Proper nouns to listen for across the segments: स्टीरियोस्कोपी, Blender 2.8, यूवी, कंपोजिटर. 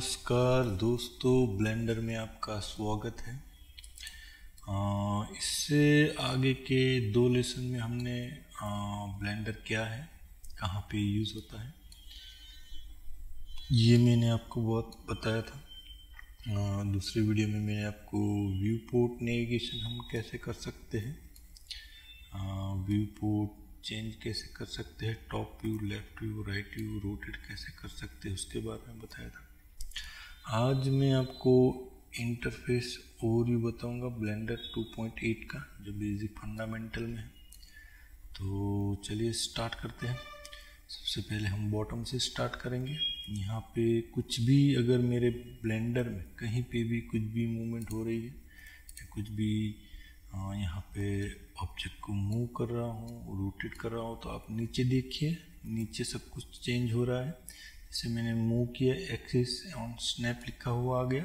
नमस्कार दोस्तों, ब्लेंडर में आपका स्वागत है। इससे आगे के दो लेसन में हमने ब्लेंडर क्या है, कहाँ पे यूज़ होता है, ये मैंने आपको बहुत बताया था। दूसरे वीडियो में मैंने आपको व्यू पोर्ट नेविगेशन हम कैसे कर सकते हैं, व्यू पोर्ट चेंज कैसे कर सकते हैं, top view, left view, right view, rotate कैसे कर सकते हैं, उसके बारे में बताया था। आज मैं आपको इंटरफेस ओवरव्यू बताऊंगा ब्लेंडर 2.8 का, जो बेसिक फंडामेंटल में है। तो चलिए स्टार्ट करते हैं। सबसे पहले हम बॉटम से स्टार्ट करेंगे। यहाँ पे कुछ भी, अगर मेरे ब्लेंडर में कहीं पे भी कुछ भी मूवमेंट हो रही है या कुछ भी यहाँ पे ऑब्जेक्ट को मूव कर रहा हूँ, रोटेट कर रहा हूँ, तो आप नीचे देखिए, नीचे सब कुछ चेंज हो रहा है। जैसे मैंने मूव किया, एक्सिस ऑन स्नैप लिखा हुआ आ गया।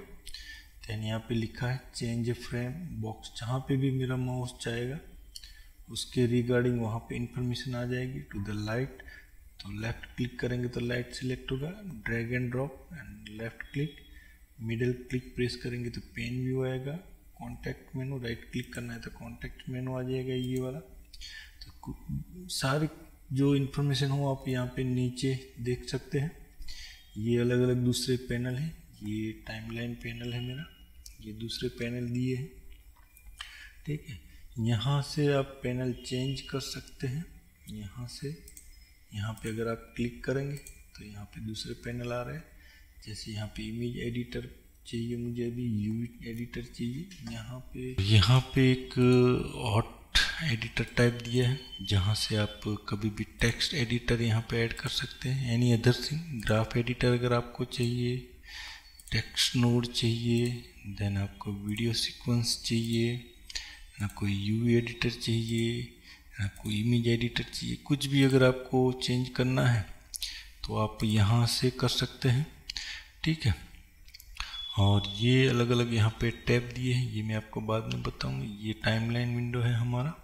दैन यहाँ पे लिखा है चेंज फ्रेम बॉक्स, जहाँ पे भी मेरा माउस जाएगा उसके रिगार्डिंग वहाँ पे इंफॉर्मेशन आ जाएगी। टू द लाइट, तो लेफ़्ट क्लिक करेंगे तो लाइट सिलेक्ट होगा, drag and drop and left click, middle click press करेंगे तो पेन व्यू आएगा। कॉन्टैक्ट मेनू, राइट क्लिक करना है तो कॉन्टैक्ट मेनू आ जाएगा ये वाला। तो सारी जो इन्फॉर्मेशन हो आप यहाँ पे नीचे देख सकते हैं। ये अलग अलग दूसरे पैनल हैं, ये टाइमलाइन पैनल है मेरा, ये दूसरे पैनल दिए हैं, ठीक है। यहाँ से आप पैनल चेंज कर सकते हैं। यहाँ से यहाँ पे अगर आप क्लिक करेंगे तो यहाँ पे दूसरे पैनल आ रहे हैं। जैसे यहाँ पे इमेज एडिटर चाहिए मुझे, अभी यूवी एडिटर चाहिए। यहाँ पे एक हॉट एडिटर टाइप दिया है, जहाँ से आप कभी भी टेक्स्ट एडिटर यहाँ पे ऐड कर सकते हैं। Any other thing, graph editor अगर आपको चाहिए, टेक्स्ट नोड चाहिए, देन आपको वीडियो सीक्वेंस चाहिए, आपको यूवी एडिटर चाहिए, आपको इमेज एडिटर चाहिए, कुछ भी अगर आपको चेंज करना है तो आप यहाँ से कर सकते हैं, ठीक है। और ये अलग अलग यहाँ पे टैब दिए हैं, ये मैं आपको बाद में बताऊंगा। ये टाइमलाइन विंडो है हमारा।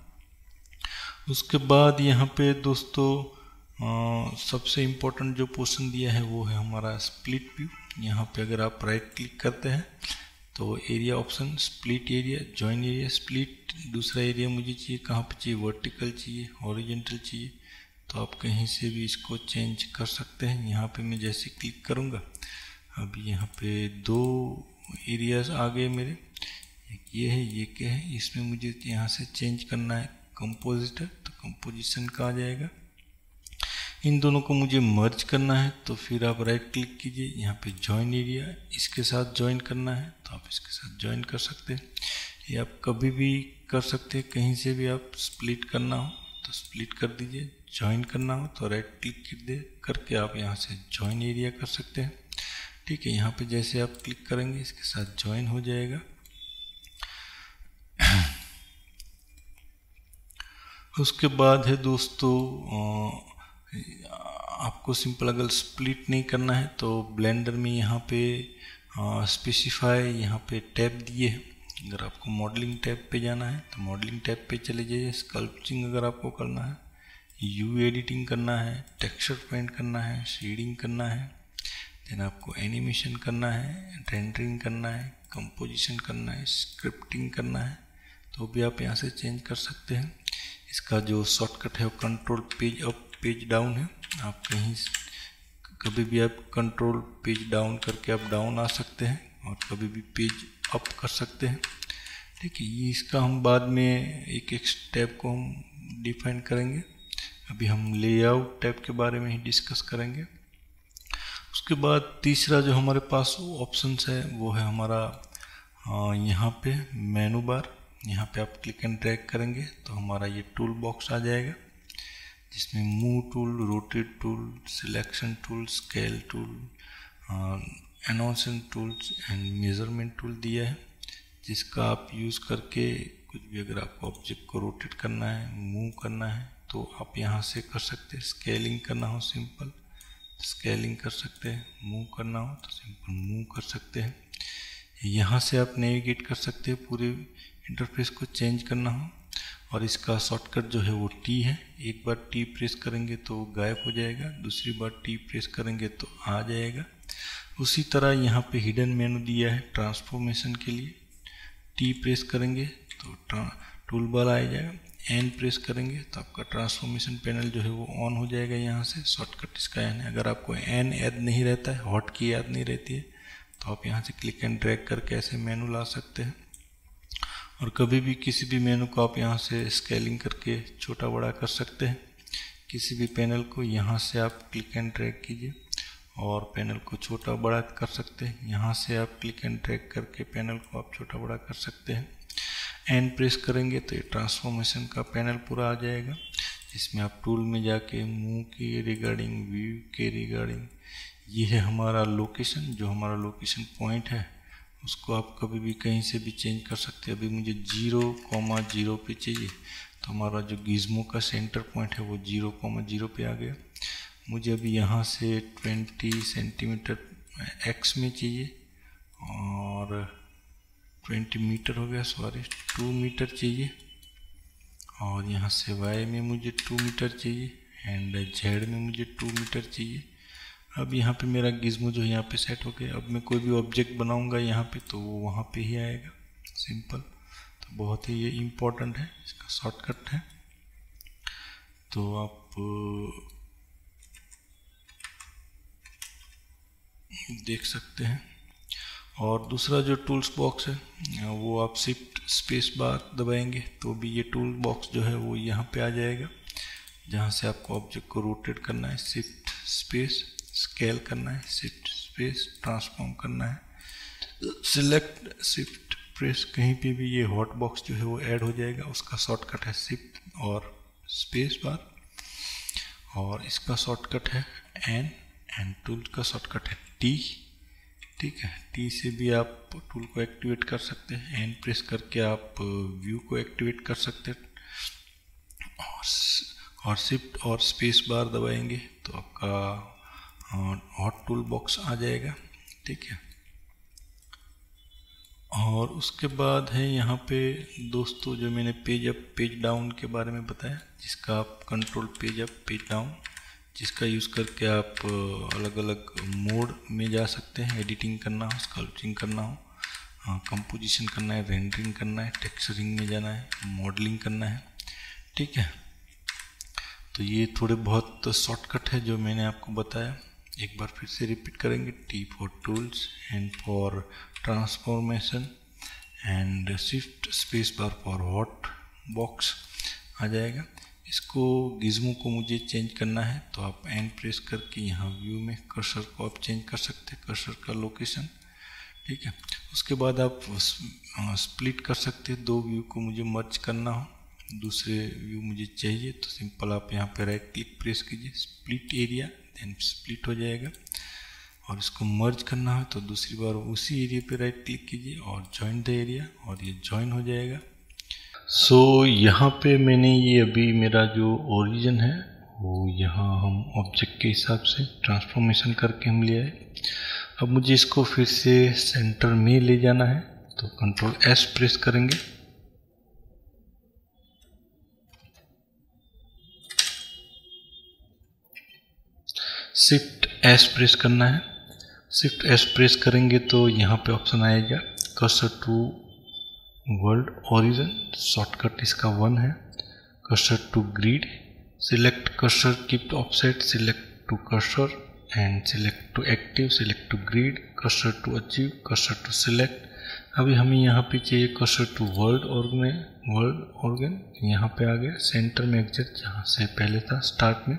उसके बाद यहाँ पे दोस्तों सबसे इम्पोर्टेंट जो पोर्शन दिया है वो है हमारा स्प्लिट व्यू। यहाँ पे अगर आप राइट क्लिक करते हैं तो area option, split area, join area, split. दूसरा एरिया मुझे चाहिए, कहाँ पे चाहिए, वर्टिकल चाहिए, हॉरिजेंटल चाहिए, तो आप कहीं से भी इसको चेंज कर सकते हैं। यहाँ पर मैं जैसे क्लिक करूँगा, अब यहाँ पे दो एरियाज आ गए मेरे, एक ये है, ये क्या है, इसमें मुझे यहाँ से चेंज करना है कंपोजिटर, तो कंपोजिशन का आ जाएगा। इन दोनों को मुझे मर्ज करना है तो फिर आप राइट क्लिक कीजिए, यहाँ पे जॉइन एरिया, इसके साथ जॉइन करना है तो आप इसके साथ जॉइन कर सकते हैं। ये आप कभी भी कर सकते हैं, कहीं से भी आप स्प्लिट करना हो तो स्प्लिट कर दीजिए, जॉइन करना हो तो राइट क्लिक करके आप यहाँ से जॉइन एरिया कर सकते हैं, ठीक है। यहाँ पे जैसे आप क्लिक करेंगे इसके साथ ज्वाइन हो जाएगा। उसके बाद है दोस्तों, आपको सिंपल अगर स्प्लिट नहीं करना है तो ब्लेंडर में यहाँ पे स्पेसिफाई यहाँ पे टैब दिए हैं। अगर आपको मॉडलिंग टैब पे जाना है तो मॉडलिंग टैब पे चले जाइए। स्कल्पचिंग अगर आपको करना है, यू एडिटिंग करना है, टेक्सचर पेंट करना है, शेडिंग करना है, देन आपको एनिमेशन करना है, रेंडरिंग करना है, कंपोजिशन करना है, स्क्रिप्टिंग करना है, तो भी आप यहाँ से चेंज कर सकते हैं। इसका जो शॉर्टकट है वो control page up page down है। आप कहीं कभी भी आप कंट्रोल पेज डाउन करके आप डाउन आ सकते हैं और कभी भी पेज अप कर सकते हैं, ठीक है। ये इसका हम बाद में एक एक स्टेप को हम डिफाइन करेंगे, अभी हम लेआउट टैब के बारे में ही डिस्कस करेंगे। उसके बाद तीसरा जो हमारे पास ऑप्शंस है वो है हमारा यहाँ पे मेनू बार। यहाँ पे आप क्लिक एंड ड्रैग करेंगे तो हमारा ये टूल बॉक्स आ जाएगा, जिसमें move tool, rotate tool, selection tool, scale tool, annotation tools and measurement tool दिया है, जिसका आप यूज़ करके कुछ भी अगर आपको ऑब्जेक्ट को रोटेट करना है, मूव करना है तो आप यहाँ से कर सकते हैं। स्केलिंग करना हो सिंपल स्केलिंग कर सकते हैं, मूव करना हो तो सिंपल मूव कर सकते हैं। यहाँ से आप नेविगेट कर सकते हैं, पूरे इंटरफेस को चेंज करना हो। और इसका शॉर्टकट जो है वो टी है, एक बार टी प्रेस करेंगे तो गायब हो जाएगा, दूसरी बार टी प्रेस करेंगे तो आ जाएगा। उसी तरह यहाँ पे हिडन मेनू दिया है ट्रांसफॉर्मेशन के लिए। टी प्रेस करेंगे तो टूल बार आ जाएगा, एन प्रेस करेंगे तो आपका ट्रांसफॉर्मेशन पैनल जो है वो ऑन हो जाएगा। यहाँ से शॉर्टकट इसका एन है। अगर आपको एन याद नहीं रहता है, हॉट की याद नहीं रहती है, तो आप यहाँ से क्लिक एंड ड्रैग करके ऐसे मेनू ला सकते हैं। और कभी भी किसी भी मेनू को आप यहाँ से स्केलिंग करके छोटा बड़ा कर सकते हैं। किसी भी पैनल को यहाँ से आप क्लिक एंड ड्रैग कीजिए और पैनल को छोटा बड़ा कर सकते हैं। यहाँ से आप क्लिक एंड ड्रैग करके पैनल को आप छोटा बड़ा कर सकते हैं। एंड प्रेस करेंगे तो ये ट्रांसफॉर्मेशन का पैनल पूरा आ जाएगा। इसमें आप टूल में जाके मूव के रिगार्डिंग, व्यू के रिगार्डिंग, ये है हमारा लोकेशन, जो हमारा लोकेशन पॉइंट है उसको आप कभी भी कहीं से भी चेंज कर सकते हैं। अभी मुझे 0,0 पे चाहिए तो हमारा जो गिज्मो का सेंटर पॉइंट है वो 0,0 पे आ गया। मुझे अभी यहाँ से 20 सेंटीमीटर एक्स में चाहिए और 20 मीटर हो गया, सॉरी 2 मीटर चाहिए। और यहाँ से वाई में मुझे 2 मीटर चाहिए एंड जेड में मुझे 2 मीटर चाहिए। अब यहाँ पे मेरा गिज्मो जो है यहाँ पे सेट हो गया। अब मैं कोई भी ऑब्जेक्ट बनाऊंगा यहाँ पे तो वो वहाँ पे ही आएगा, सिंपल। तो बहुत ही ये इम्पोर्टेंट है, इसका शॉर्टकट है। तो आप देख सकते हैं। और दूसरा जो टूल्स बॉक्स है वो आप शिफ्ट स्पेस बार दबाएंगे तो भी ये टूल बॉक्स जो है वो यहाँ पे आ जाएगा, जहाँ से आपको ऑब्जेक्ट को रोटेट करना है शिफ्ट स्पेस, स्केल करना है शिफ्ट स्पेस, ट्रांसफॉर्म करना है सिलेक्ट शिफ्ट प्रेस, कहीं पे भी ये हॉट बॉक्स जो है वो ऐड हो जाएगा। उसका शॉर्टकट है शिफ्ट और स्पेस बार, और इसका शॉर्टकट है एन, एंड टूल का शॉर्टकट है टी। ठीक है, टी से भी आप टूल को एक्टिवेट कर सकते हैं। एन प्रेस करके आप व्यू को एक्टिवेट कर सकते हैं। और शिफ्ट और स्पेस बार दबाएंगे तो आपका हॉट टूल बॉक्स आ जाएगा। ठीक है, और उसके बाद है यहाँ पे दोस्तों जो मैंने पेज अप पेज डाउन के बारे में बताया, जिसका आप control page up page down, जिसका यूज़ करके आप अलग अलग मोड में जा सकते हैं। एडिटिंग करना हो, स्कल्पचरिंग करना हो, कंपोजिशन करना है, रेंडरिंग करना है, टेक्सचरिंग में जाना है, मॉडलिंग करना है। ठीक है, तो ये थोड़े बहुत शॉर्टकट है जो मैंने आपको बताया। एक बार फिर से रिपीट करेंगे, T for tools, N for transformation, and shift space bar for hot box आ जाएगा। इसको गिज्मो को मुझे चेंज करना है तो आप एन प्रेस करके यहाँ व्यू में कर्सर को आप चेंज कर सकते हैं, कर्सर का लोकेशन। ठीक है, उसके बाद आप स्प्लिट कर सकते हैं। दो व्यू को मुझे मर्ज करना हो, दूसरे व्यू मुझे चाहिए, तो सिंपल आप यहाँ पे राइट क्लिक प्रेस कीजिए, स्प्लिट एरिया, देन स्प्लिट हो जाएगा। और इसको मर्ज करना है तो दूसरी बार उसी एरिया पे राइट क्लिक कीजिए और जॉइन द एरिया, और ये जॉइन हो जाएगा। सो यहाँ पे मैंने ये अभी मेरा जो ओरिजिन है वो यहाँ हम ऑब्जेक्ट के हिसाब से ट्रांसफॉर्मेशन करके हम ले आए। अब मुझे इसको फिर से सेंटर में ले जाना है तो कंट्रोल एस प्रेस करेंगे। शिफ्ट एस प्रेस करना है। शिफ्ट एस प्रेस करेंगे तो यहाँ पे ऑप्शन आएगा cursor to world origin, shortcut इसका 1 है। Cursor to grid, select cursor, keep offset, select to cursor and select to active, select to grid, cursor to achieve, cursor to select. अभी हमें यहाँ पे चाहिए cursor to world origin, world origin यहाँ पे आ गया सेंटर में एग्जैक्ट जहाँ से पहले था स्टार्ट में।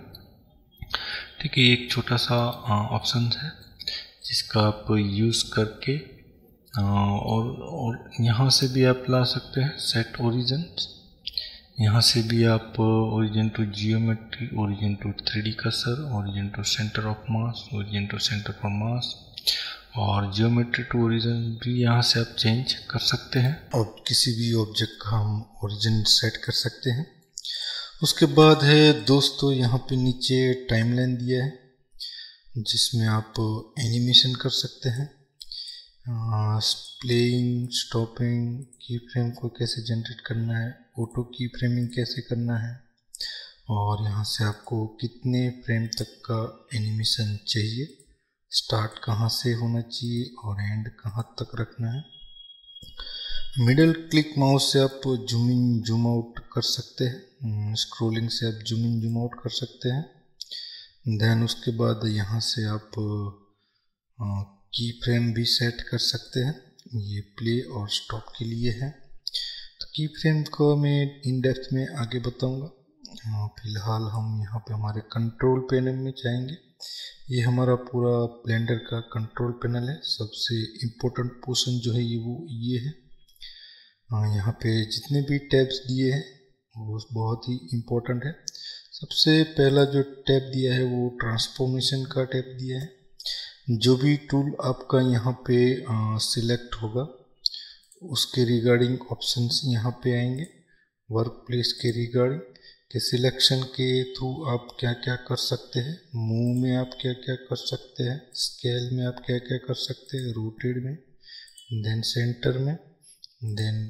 ठीक है, एक छोटा सा ऑप्शन है जिसका आप यूज़ करके और यहाँ से भी आप ला सकते हैं सेट ओरिजिन। यहाँ से भी आप origin to geometry, origin to 3D cursor, origin to centre of mass, origin to centre for mass, और जियोमेट्री टू ओरिजिन भी यहाँ से आप चेंज कर सकते हैं। और किसी भी ऑब्जेक्ट का हम ओरिजिन सेट कर सकते हैं। उसके बाद है दोस्तों यहाँ पे नीचे टाइमलाइन दिया है जिसमें आप एनिमेशन कर सकते हैं, प्लेइंग, स्टॉपिंग, की फ्रेम को कैसे जनरेट करना है, ऑटो की फ्रेमिंग कैसे करना है, और यहाँ से आपको कितने फ्रेम तक का एनिमेशन चाहिए स्टार्ट कहाँ से होना चाहिए और एंड कहाँ तक रखना है। मिडल क्लिक माउस से आप जूम इन जूम आउट कर सकते हैं, स्क्रोलिंग से आप जूम इन जूम आउट कर सकते हैं। देन उसके बाद यहाँ से आप की फ्रेम भी सेट कर सकते हैं, ये प्ले और स्टॉप के लिए है। तो की फ्रेम को मैं इन डेप्थ में आगे बताऊँगा, फिलहाल हम यहाँ पे हमारे कंट्रोल पैनल में जाएंगे। ये हमारा पूरा ब्लेंडर का कंट्रोल पैनल है। सबसे इम्पोर्टेंट पोर्शन जो है ये वो ये है, यहाँ पे जितने भी टैब्स दिए हैं वो बहुत ही इम्पोर्टेंट है। सबसे पहला जो टैब दिया है वो ट्रांसफॉर्मेशन का टैब दिया है। जो भी टूल आपका यहाँ पे सिलेक्ट होगा उसके रिगार्डिंग ऑप्शंस यहाँ पे आएंगे। वर्क प्लेस के रिगार्डिंग के सिलेक्शन के थ्रू आप क्या क्या कर सकते हैं, मूव में आप क्या क्या कर सकते हैं, स्केल में आप क्या क्या कर सकते हैं, रोटेड में, देन सेंटर में, देन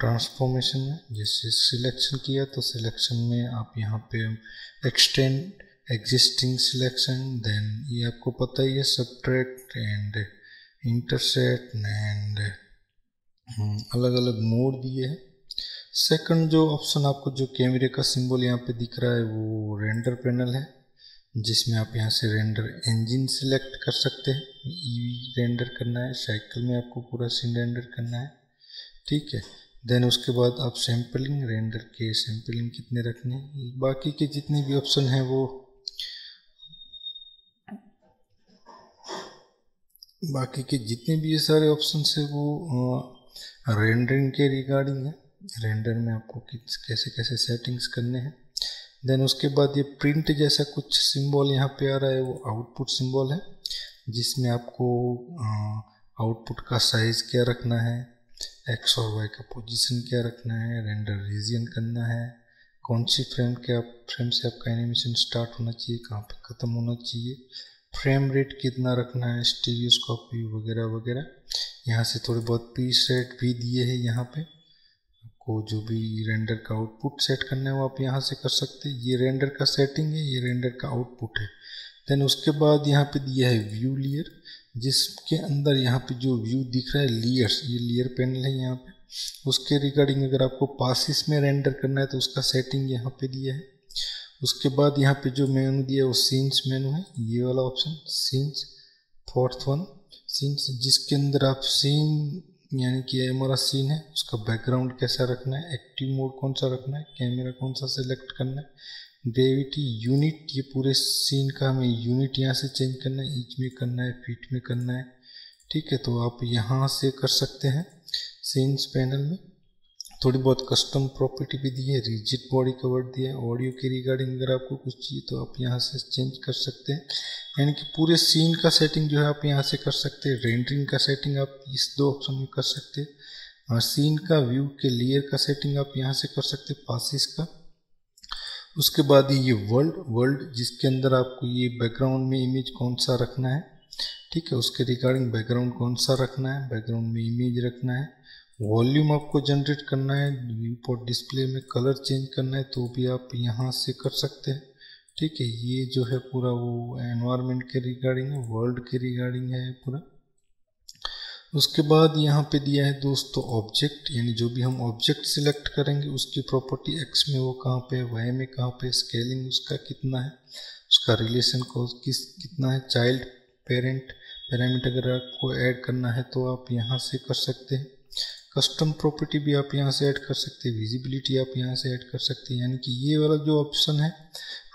ट्रांसफॉर्मेशन में। जैसे सिलेक्शन किया तो सिलेक्शन में आप यहाँ पे एक्सटेंड एग्जिस्टिंग सिलेक्शन, देन ये आपको पता ही है सब्ट्रैक्ट एंड इंटरसेक्ट एंड अलग अलग मोड दिए हैं। सेकंड जो ऑप्शन आपको जो कैमरे का सिंबल यहाँ पे दिख रहा है वो रेंडर पैनल है, जिसमें आप यहाँ से रेंडर इंजन सिलेक्ट कर सकते हैं। ईवी रेंडर करना है, साइकिल में आपको पूरा सीन रेंडर करना है, ठीक है। देन उसके बाद आप सैम्पलिंग, रेंडर के सैम्पलिंग कितने रखने हैं, बाकी के जितने भी ऑप्शन हैं वो ये सारे ऑप्शन है वो रेंडरिंग के रिगार्डिंग है। रेंडर में आपको कैसे कैसे सेटिंग्स करने हैं। देन उसके बाद ये प्रिंट जैसा कुछ सिंबल यहाँ पे आ रहा है वो आउटपुट सिंबल है, जिसमें आपको आउटपुट का साइज़ क्या रखना है, एक्स और वाई का पोजीशन क्या रखना है, रेंडर रीजन करना है, कौन सी फ्रेम से आपका एनिमेशन स्टार्ट होना चाहिए, कहाँ पे ख़त्म होना चाहिए, फ्रेम रेट कितना रखना है, स्टीरियोस्कोपी वगैरह वगैरह। यहाँ से थोड़े बहुत प्रीसेट भी दिए हैं, यहाँ पे को जो भी रेंडर का आउटपुट सेट करना है वो आप यहाँ से कर सकते हैं। ये रेंडर का सेटिंग है, ये रेंडर का आउटपुट है। देन उसके बाद यहाँ पे दिया है व्यू लेयर, जिसके अंदर यहाँ पे जो व्यू दिख रहा है लेयर्स, ये लेयर पैनल है यहाँ पे। उसके रिगार्डिंग अगर आपको पासिस में रेंडर करना है तो उसका सेटिंग यहाँ पे दिया है। उसके बाद यहाँ पे जो मेनू दिया है वो सीन्स मेनू है, ये वाला option scenes, fourth one scenes, जिसके अंदर आप सीन यानी कि ये हमारा सीन है, उसका बैकग्राउंड कैसा रखना है, एक्टिव मोड कौन सा रखना है, कैमरा कौन सा सिलेक्ट करना है, ग्रेविटी, यूनिट, ये पूरे सीन का हमें यूनिट यहाँ से चेंज करना है, इंच में करना है, फीट में करना है, ठीक है। तो आप यहाँ से कर सकते हैं सीन्स पैनल में। थोड़ी बहुत कस्टम प्रॉपर्टी भी दी है, रिजिड बॉडी कवर दिया है। ऑडियो के रिगार्डिंग अगर आपको कुछ चाहिए तो आप यहाँ से चेंज कर सकते हैं, यानी कि पूरे सीन का सेटिंग जो है आप यहाँ से कर सकते हैं। रेंडरिंग का सेटिंग आप इस दो ऑप्शन में कर सकते हैं, सीन का, व्यू के, लेयर का सेटिंग आप यहाँ से कर सकते हैं, पासिस का। उसके बाद ये वर्ल्ड जिसके अंदर आपको ये बैकग्राउंड में इमेज कौन सा रखना है, ठीक है, उसके रिगार्डिंग बैकग्राउंड कौन सा रखना है, बैकग्राउंड में इमेज रखना है, वॉल्यूम आपको जनरेट करना है, व्यूपोर्ट डिस्प्ले में कलर चेंज करना है तो भी आप यहाँ से कर सकते हैं, ठीक है। ये जो है पूरा वो एनवायरनमेंट के रिगार्डिंग है, वर्ल्ड के रिगार्डिंग है पूरा। उसके बाद यहाँ पे दिया है दोस्तों ऑब्जेक्ट, यानी जो भी हम ऑब्जेक्ट सिलेक्ट करेंगे उसकी प्रॉपर्टी एक्स में वो कहाँ पे है, वाई में कहाँ पे, स्केलिंग उसका कितना है, उसका रिलेशन को कितना है, चाइल्ड पेरेंट पैरामीटर अगर आपको ऐड करना है तो आप यहाँ से कर सकते हैं। कस्टम प्रॉपर्टी भी आप यहाँ से ऐड कर सकते हैं, विजिबिलिटी आप यहाँ से ऐड कर सकते हैं, यानी कि ये वाला जो ऑप्शन है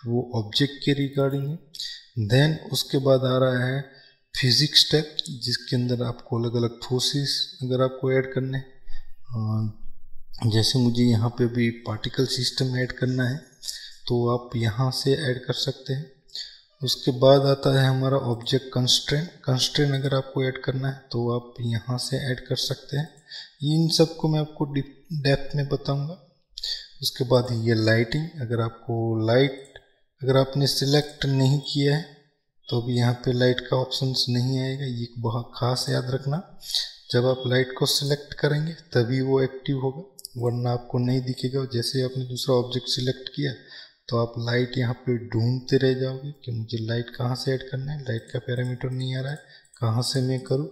वो ऑब्जेक्ट के रिगार्डिंग है। देन उसके बाद आ रहा है फिजिक्स टैब, जिसके अंदर आपको अलग अलग फोर्सेस अगर आपको ऐड करने, जैसे मुझे यहाँ पे भी पार्टिकल सिस्टम ऐड करना है तो आप यहाँ से ऐड कर सकते हैं। उसके बाद आता है हमारा ऑब्जेक्ट कंस्ट्रेंट, अगर आपको ऐड करना है तो आप यहाँ से ऐड कर सकते हैं। इन सब को मैं आपको डेप्थ में बताऊंगा। उसके बाद ये लाइटिंग, अगर आपको लाइट अगर आपने सिलेक्ट नहीं किया है तो भी यहाँ पे लाइट का ऑप्शंस नहीं आएगा, ये बहुत खास याद रखना। जब आप लाइट को सिलेक्ट करेंगे तभी वो एक्टिव होगा, वरना आपको नहीं दिखेगा। जैसे आपने दूसरा ऑब्जेक्ट सिलेक्ट किया तो आप लाइट यहाँ पे ढूंढते रह जाओगे कि मुझे लाइट कहाँ से ऐड करना है, लाइट का पैरामीटर नहीं आ रहा है, कहाँ से मैं करूँ।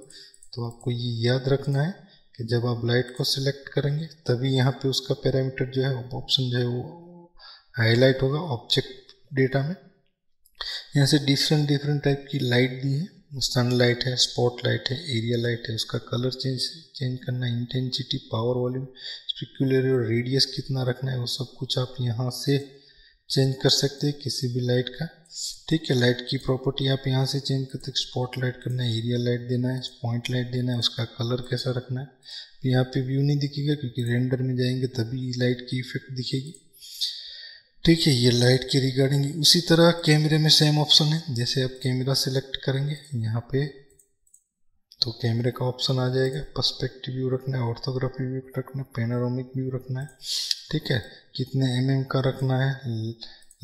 तो आपको ये याद रखना है कि जब आप लाइट को सिलेक्ट करेंगे तभी यहाँ पे उसका पैरामीटर जो है ऑप्शन जो है वो हाईलाइट होगा ऑब्जेक्ट डेटा में। यहाँ से डिफरेंट डिफरेंट टाइप की लाइट दी है, सन लाइट है, स्पॉट लाइट है, एरिया लाइट है, उसका कलर चेंज करना, इंटेंसिटी, पावर, वॉल्यूम, स्पेक्युलर और रेडियस कितना रखना है, वो सब कुछ आप यहाँ से चेंज कर सकते हैं किसी भी लाइट का। ठीक है, लाइट की प्रॉपर्टी आप यहाँ से चेंज करते हैं, स्पॉट लाइट करना है, एरिया लाइट देना है, पॉइंट लाइट देना है, उसका कलर कैसा रखना है। यहाँ पे व्यू नहीं दिखेगा क्योंकि रेंडर में जाएंगे तभी लाइट की इफेक्ट दिखेगी। ठीक है, ये लाइट के रिगार्डिंग। उसी तरह कैमरे में सेम ऑप्शन है, जैसे आप कैमरा सेलेक्ट करेंगे यहाँ पे तो कैमरे का ऑप्शन आ जाएगा, पर्सपेक्टिव व्यू रखना है, ऑर्थोग्राफी व्यू रखना है, पैनोरामिक व्यू रखना है। ठीक है, कितने mm का रखना है,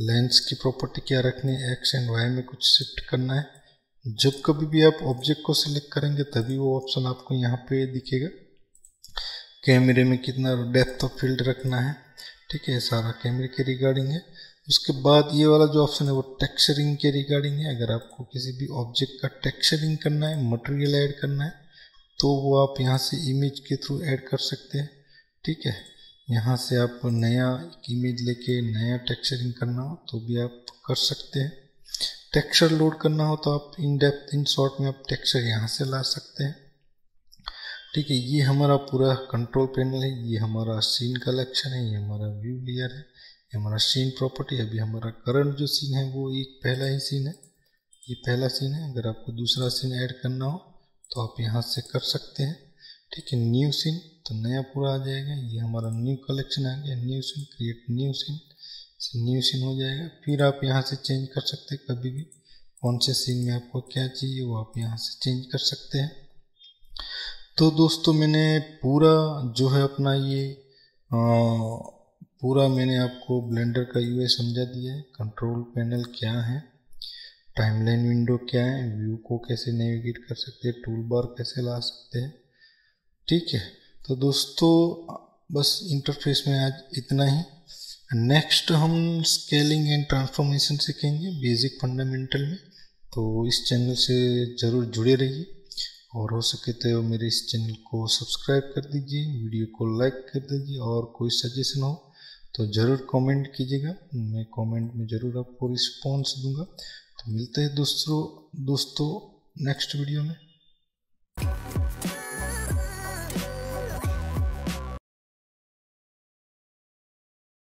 लेंस की प्रॉपर्टी क्या रखनी है, एक्स एंड वाई में कुछ शिफ्ट करना है। जब कभी भी आप ऑब्जेक्ट को सिलेक्ट करेंगे तभी वो ऑप्शन आपको यहाँ पे दिखेगा। कैमरे में कितना डेप्थ ऑफ फील्ड रखना है। ठीक है, सारा कैमरे के रिगार्डिंग है। उसके बाद ये वाला जो ऑप्शन है वो टेक्सचरिंग के रिगार्डिंग है। अगर आपको किसी भी ऑब्जेक्ट का टेक्सचरिंग करना है, मटेरियल ऐड करना है, तो वो आप यहाँ से इमेज के थ्रू ऐड कर सकते हैं। ठीक है, यहाँ से आप नया इमेज लेके नया टेक्सचरिंग करना हो तो भी आप कर सकते हैं। टेक्सचर लोड करना हो तो आप इन डेप्थ इन शॉर्ट में आप टेक्सचर यहाँ से ला सकते हैं। ठीक है, ये हमारा पूरा कंट्रोल पैनल है, ये हमारा सीन कलेक्शन है, ये हमारा व्यू लेयर है, ये हमारा सीन प्रॉपर्टी। अभी हमारा करंट जो सीन है वो एक पहला ही सीन है, ये पहला सीन है। अगर आपको दूसरा सीन ऐड करना हो तो आप यहाँ से कर सकते हैं। ठीक है, न्यू सीन तो नया पूरा आ जाएगा। ये हमारा न्यू कलेक्शन आ गया, new scene, create new scene हो जाएगा। फिर आप यहाँ से चेंज कर सकते हैं कभी भी कौन से सीन में आपको क्या चाहिए वो आप यहाँ से चेंज कर सकते हैं। तो दोस्तों मैंने पूरा जो है अपना ये पूरा मैंने आपको ब्लेंडर का यूआई समझा दिया है, कंट्रोल पैनल क्या है, टाइमलाइन विंडो क्या है, व्यू को कैसे नेविगेट कर सकते हैं, टूल बार कैसे ला सकते हैं। ठीक है, तो दोस्तों बस इंटरफेस में आज इतना ही। नेक्स्ट हम स्केलिंग एंड ट्रांसफॉर्मेशन सीखेंगे बेसिक फंडामेंटल में, तो इस चैनल से ज़रूर जुड़े रहिए और हो सके तो मेरे इस चैनल को सब्सक्राइब कर दीजिए, वीडियो को लाइक कर दीजिए और कोई सजेशन हो तो ज़रूर कमेंट कीजिएगा, मैं कमेंट में ज़रूर आपको रिस्पॉन्स दूंगा। तो मिलते हैं दोस्तों नेक्स्ट वीडियो में।